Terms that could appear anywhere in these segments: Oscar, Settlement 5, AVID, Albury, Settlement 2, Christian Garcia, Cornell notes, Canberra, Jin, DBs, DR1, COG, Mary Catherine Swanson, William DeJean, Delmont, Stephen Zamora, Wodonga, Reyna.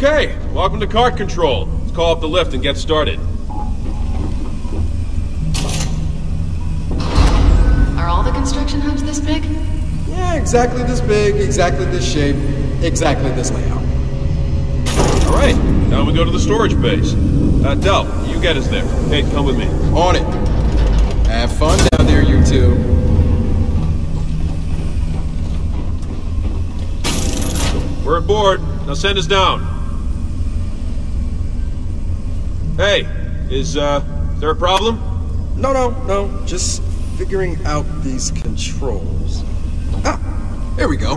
Okay, welcome to cart control. Let's call up the lift and get started. Are all the construction hubs this big? Yeah, exactly this big, exactly this shape, exactly this layout. Alright, now we go to the storage base. Del, you get us there. Hey, come with me. On it. Have fun down there, you two. We're aboard. Now send us down. Hey, is there a problem? No. Just figuring out these controls. Ah, here we go.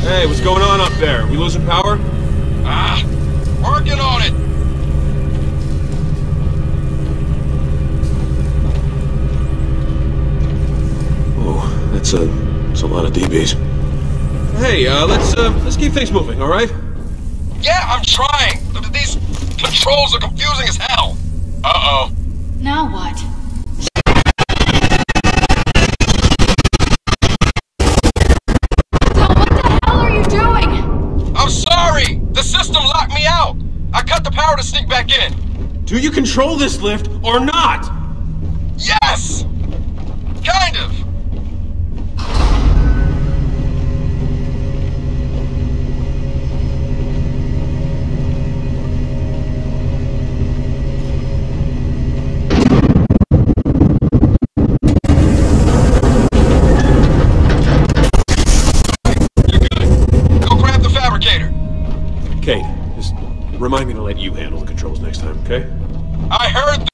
Hey, what's going on up there? We losing power? Working on it! Oh, that's a lot of DBs. Hey, let's keep things moving, alright? Yeah, I'm trying! These controls are confusing as hell! Uh-oh. Now what? So what the hell are you doing? I'm sorry! The system locked me out! I cut the power to sneak back in. Do you control this lift or not? Yes! Kind of. You're good. Go grab the fabricator. Kate, just remind me to let you handle the controls next time, okay? I heard that!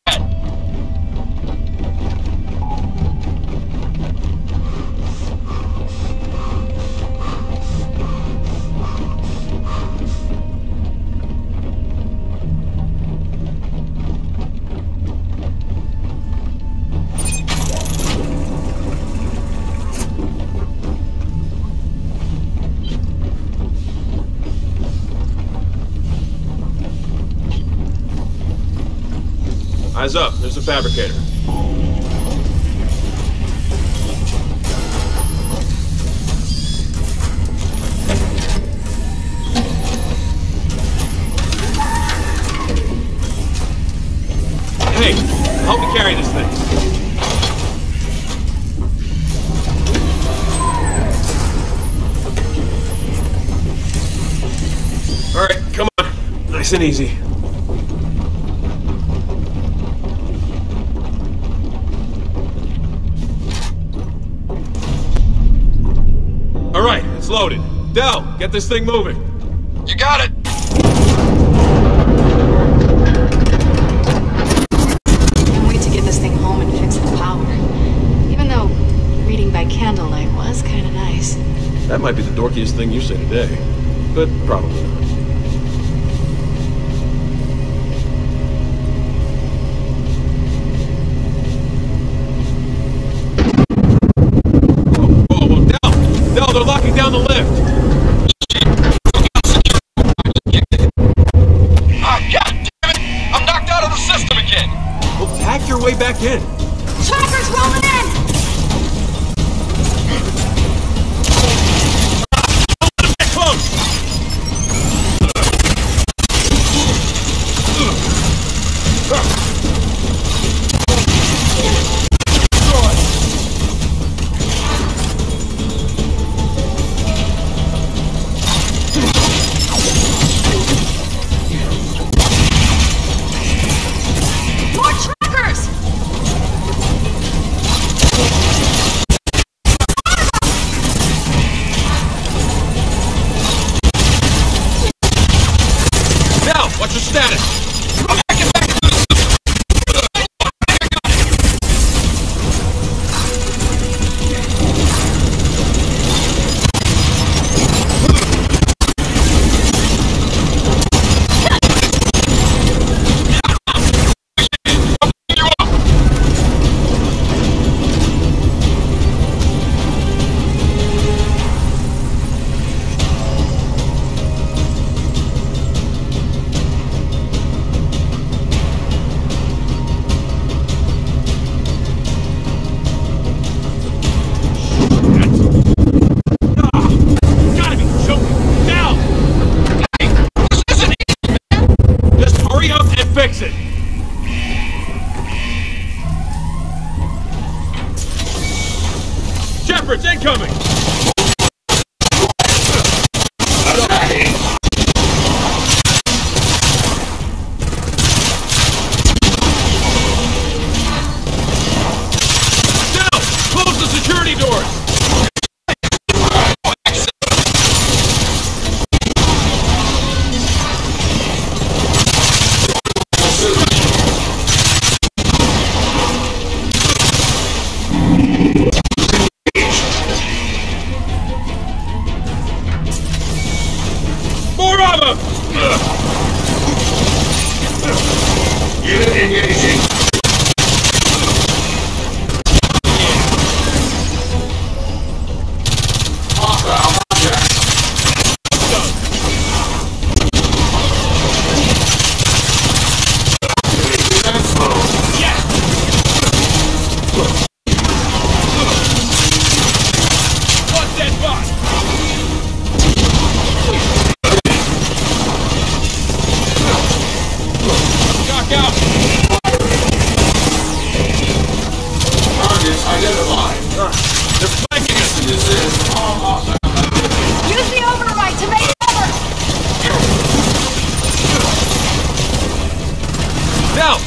Eyes up, there's the fabricator. Hey, help me carry this thing. All right, come on. Nice and easy. Loaded. Del, get this thing moving. You got it. Can't wait to get this thing home and fix the power. Even though reading by candlelight was kind of nice. That might be the dorkiest thing you say today, but probably not. In. Tracker's rolling in! Close! Corporates incoming!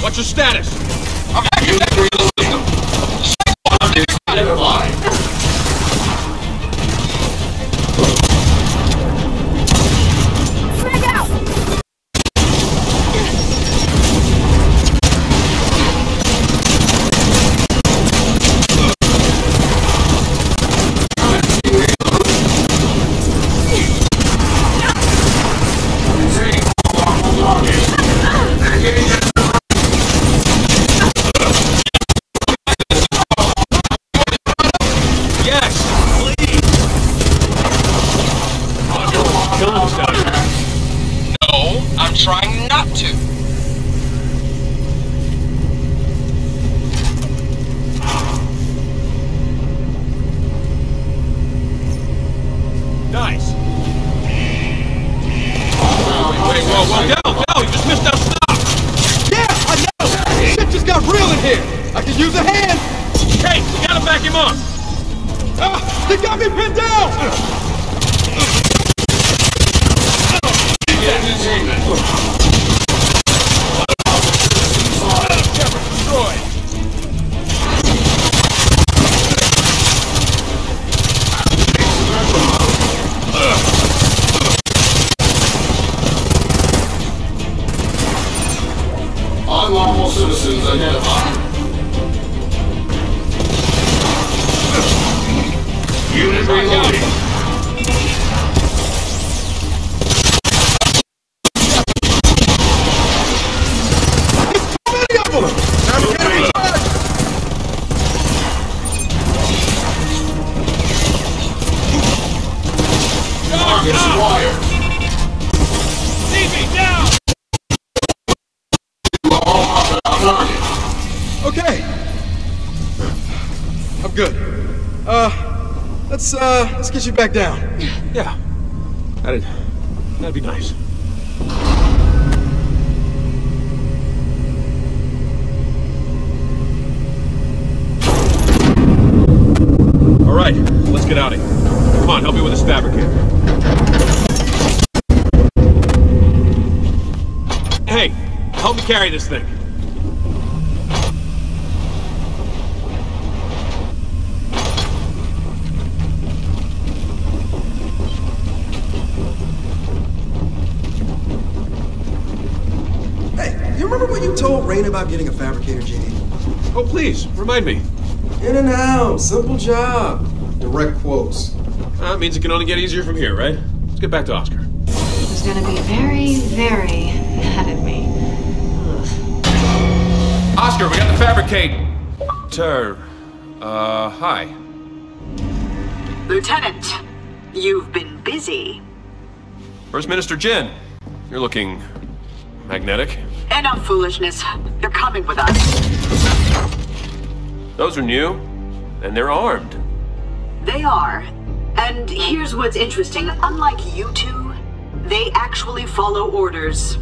What's your status? I'm back in that reloading. Frag out! Trying not to. Nice. Wait, whoa, no, you just missed that stop. Yeah, I know. Shit just got real in here. I could use a hand. Hey, we gotta back him up. They got me pinned down. Unlawful citizens identified. Unit reloading. Let's get you back down. Yeah. That'd be nice. All right, let's get out of here. Come on, help me with this fabricator. Hey, help me carry this thing. Told Reyna about getting a fabricator, Jin. Oh, please, remind me. In and out, simple job. Direct quotes. That means it can only get easier from here, right? Let's get back to Oscar. He's gonna be very, very mad at me. Ugh. Oscar, we got the fabricator. Hi. Lieutenant, you've been busy. First Minister Jin, you're looking magnetic. Enough foolishness. You're coming with us. Those are new, and they're armed. They are. And here's what's interesting. Unlike you two, they actually follow orders.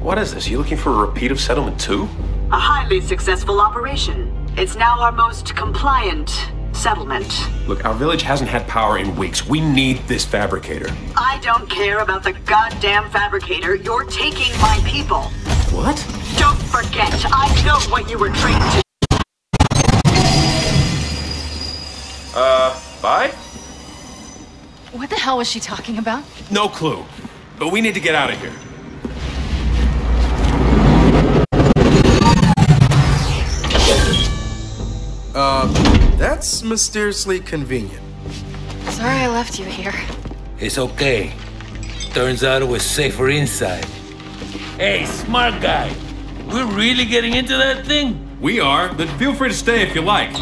What is this? You looking for a repeat of Settlement 2? A highly successful operation. It's now our most compliant Settlement. Look, our village hasn't had power in weeks. We need this fabricator. I don't care about the goddamn fabricator. You're taking my people. What? Don't forget, I know what you were trained to. Bye? What the hell was she talking about? No clue. But we need to get out of here. That's mysteriously convenient. Sorry I left you here. It's okay. Turns out it was safer inside. Hey, smart guy! We're really getting into that thing? We are, but feel free to stay if you like.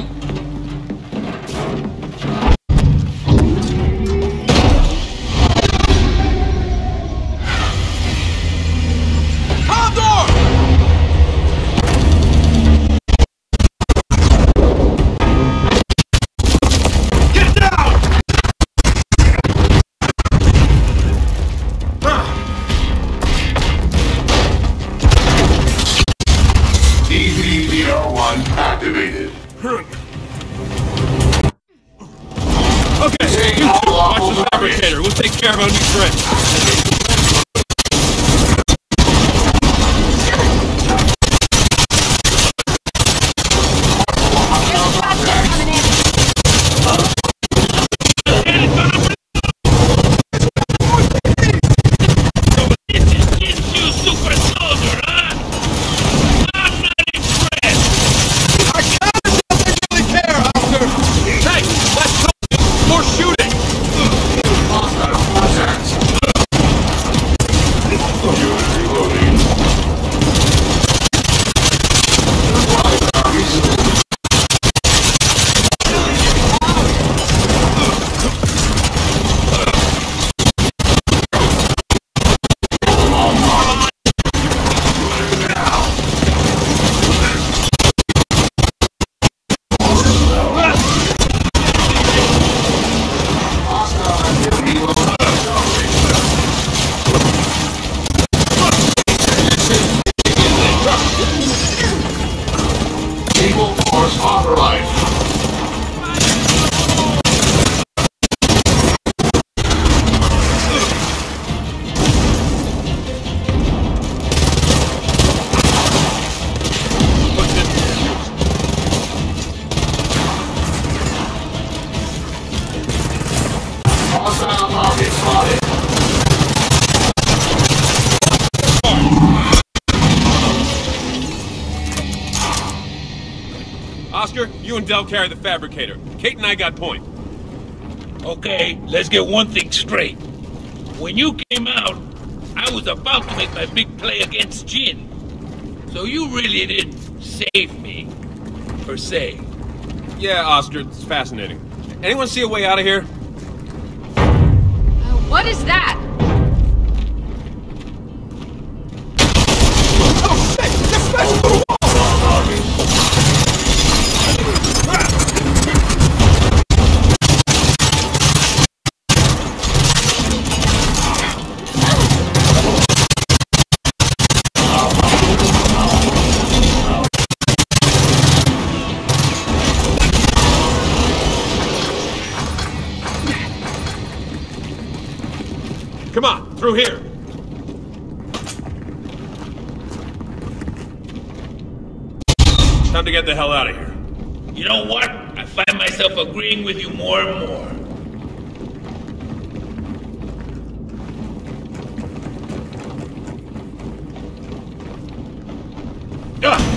Oscar, you and Del carry the fabricator. Kate and I got point. Okay, let's get one thing straight. When you came out, I was about to make my big play against Jin. So you really didn't save me, per se. Yeah, Oscar, it's fascinating. Anyone see a way out of here? What is that? Oh, shit! They're smashing through the wall! Come on, through here. Time to get the hell out of here. You know what? I find myself agreeing with you more and more. Ugh!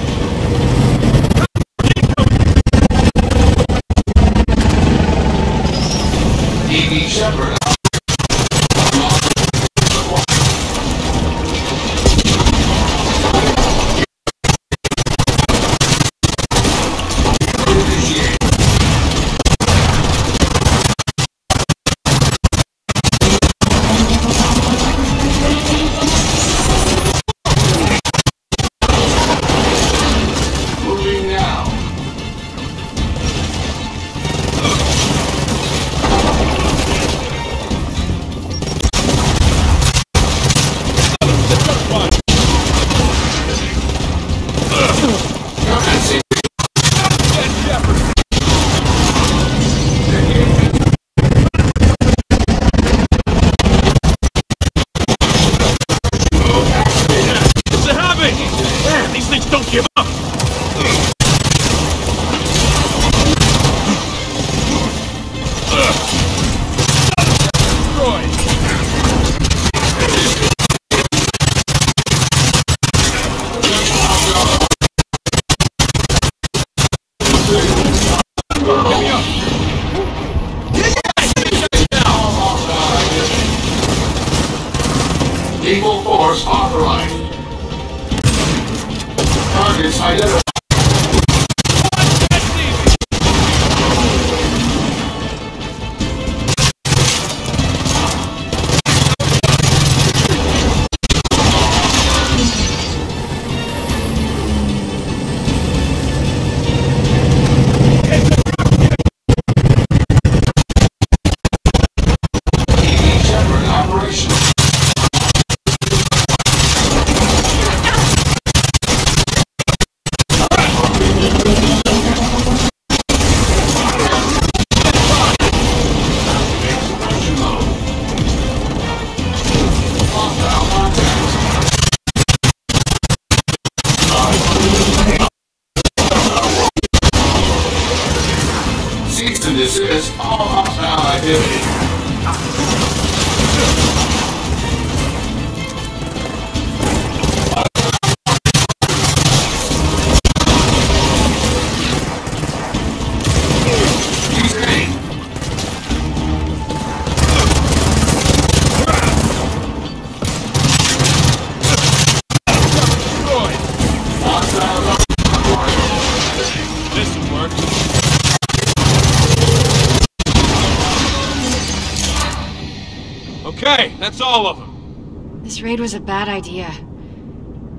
This raid was a bad idea.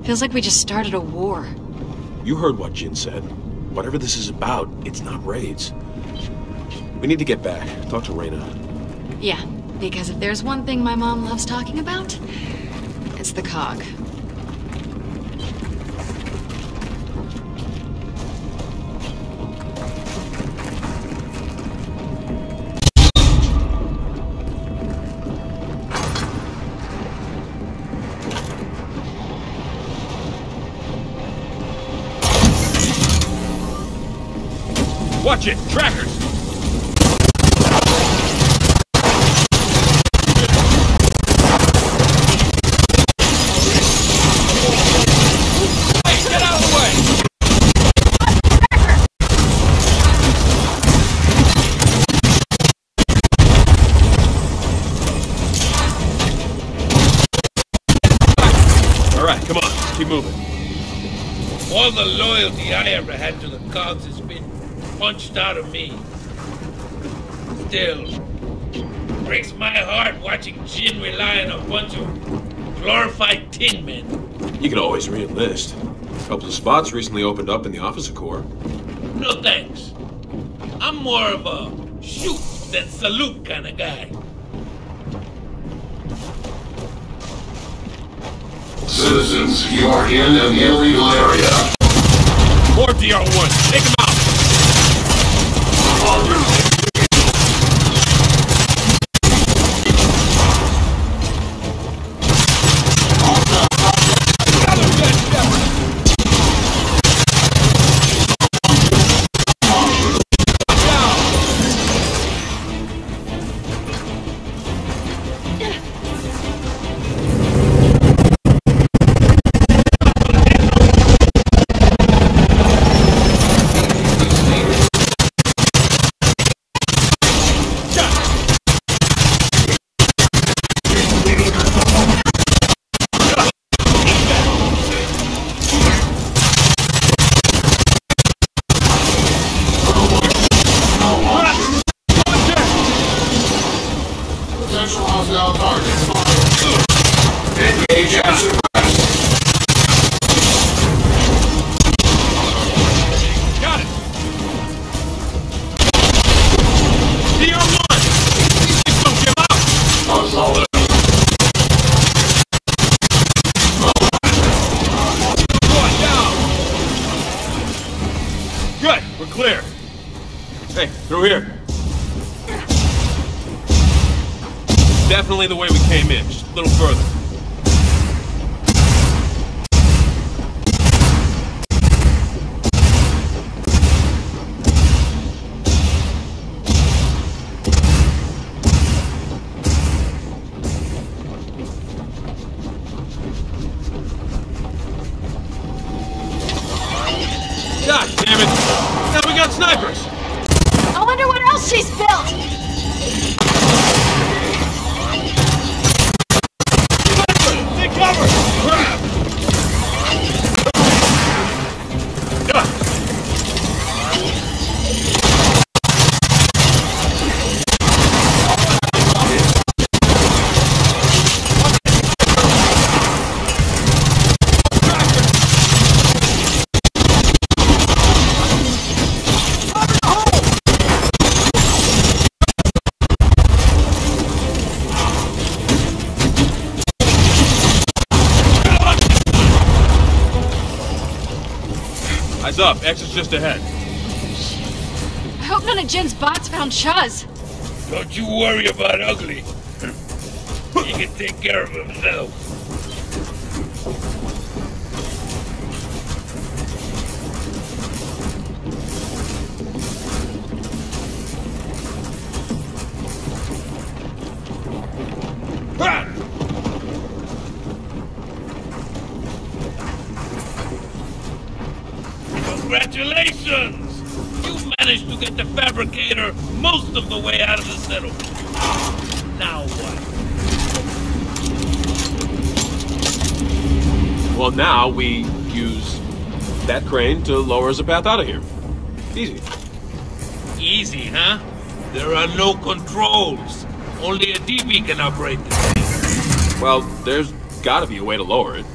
Feels like we just started a war. You heard what Jin said. Whatever this is about, it's not raids. We need to get back. Talk to Reyna. Yeah, because if there's one thing my mom loves talking about, it's the COG. Watch it! Trackers! Out of me. Still, it breaks my heart watching Jin rely on a bunch of glorified tin men. You can always re-enlist. A couple of spots recently opened up in the officer corps. No thanks. I'm more of a shoot than salute kind of guy. Citizens, you are in an illegal area. More DR1. Take him out. Eyes up. Exit's just ahead. I hope none of Jin's bots found Chaz. Don't you worry about Ugly. He can take care of himself. Congratulations! You managed to get the fabricator most of the way out of the settlement. Now what? Well, now we use that crane to lower us a path out of here. Easy. Easy, huh? There are no controls. Only a DB can operate this thing. Well, there's gotta be a way to lower it.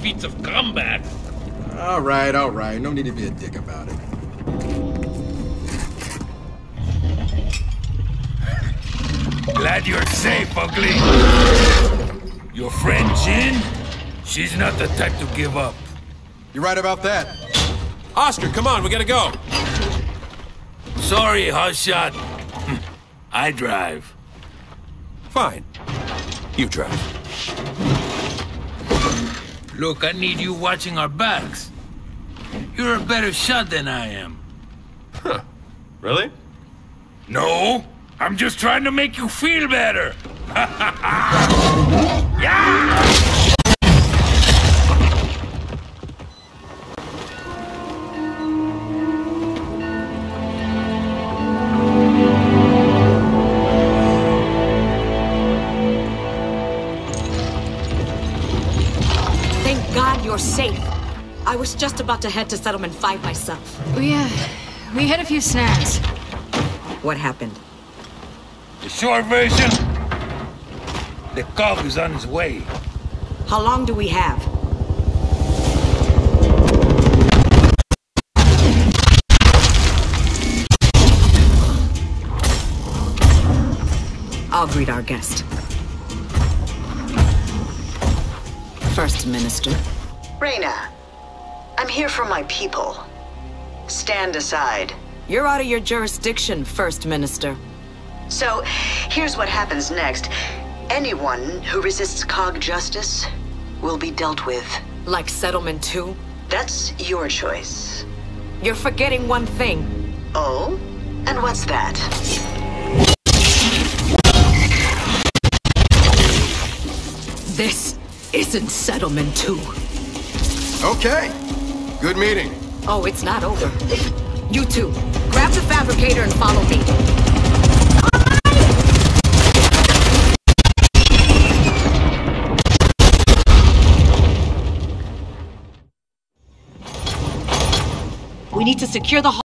Feats of combat. All right, no need to be a dick about it. Glad you're safe, Ugly. Your friend Jin? She's not the type to give up. You're right about that. Oscar, come on, we gotta go. Sorry, hotshot. I drive. Fine. You drive. Look, I need you watching our backs. You're a better shot than I am. Huh. Really? No. I'm just trying to make you feel better. Yeah! I was just about to head to Settlement 5 myself. We had a few snags. What happened? The short version? The COG is on its way. How long do we have? I'll greet our guest. First Minister. Reyna, I'm here for my people. Stand aside. You're out of your jurisdiction, First Minister. So, here's what happens next. Anyone who resists COG justice will be dealt with. Like Settlement 2? That's your choice. You're forgetting one thing. Oh? And what's that? This isn't Settlement 2. Okay. Good meeting. Oh, it's not over. You two, grab the fabricator and follow me. We need to secure the hall.